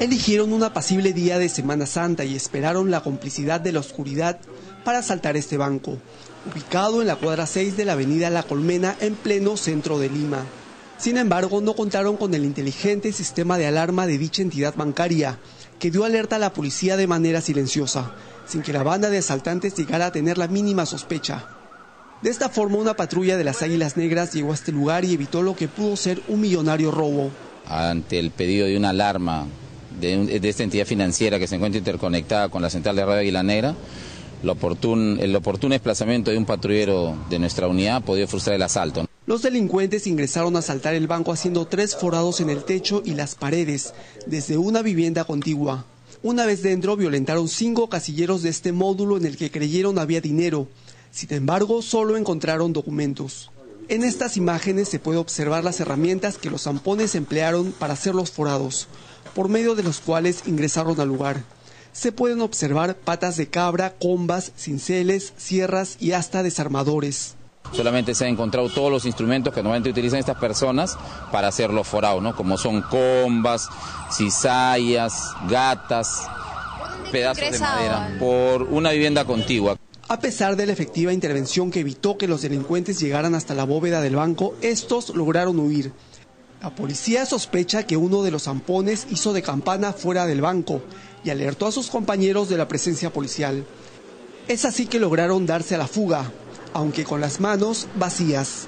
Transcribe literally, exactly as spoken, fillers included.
Eligieron un apacible día de Semana Santa y esperaron la complicidad de la oscuridad para asaltar este banco, ubicado en la cuadra seis de la avenida La Colmena, en pleno centro de Lima. Sin embargo, no contaron con el inteligente sistema de alarma de dicha entidad bancaria, que dio alerta a la policía de manera silenciosa, sin que la banda de asaltantes llegara a tener la mínima sospecha. De esta forma, una patrulla de las Águilas Negras llegó a este lugar y evitó lo que pudo ser un millonario robo. Ante el pedido de una alarma de, un, de esta entidad financiera que se encuentra interconectada con la central de Radio Aguila Negra, lo oportun, el oportuno desplazamiento de un patrullero de nuestra unidad podía frustrar el asalto. Los delincuentes ingresaron a asaltar el banco haciendo tres forados en el techo y las paredes, desde una vivienda contigua. Una vez dentro, violentaron cinco casilleros de este módulo en el que creyeron había dinero. Sin embargo, solo encontraron documentos. En estas imágenes se puede observar las herramientas que los zampones emplearon para hacer los forados, por medio de los cuales ingresaron al lugar. Se pueden observar patas de cabra, combas, cinceles, sierras y hasta desarmadores. Solamente se han encontrado todos los instrumentos que normalmente utilizan estas personas para hacer los forados, ¿no? Como son combas, cizallas, gatas, pedazos de madera, por una vivienda contigua. A pesar de la efectiva intervención que evitó que los delincuentes llegaran hasta la bóveda del banco, estos lograron huir. La policía sospecha que uno de los zampones hizo de campana fuera del banco y alertó a sus compañeros de la presencia policial. Es así que lograron darse a la fuga, aunque con las manos vacías.